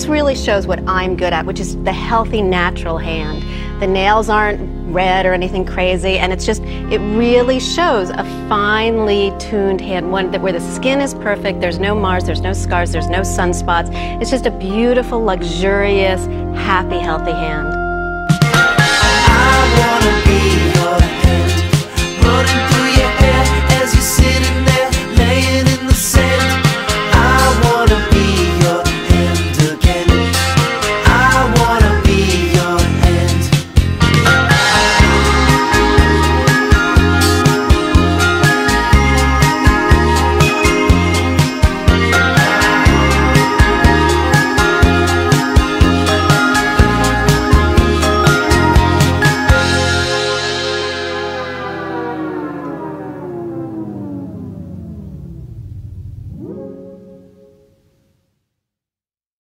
This really shows what I'm good at, which is the healthy, natural hand. The nails aren't red or anything crazy, and it's just, it really shows a finely tuned hand, one that where the skin is perfect, there's no mars, there's no scars, there's no sunspots. It's just a beautiful, luxurious, happy, healthy hand.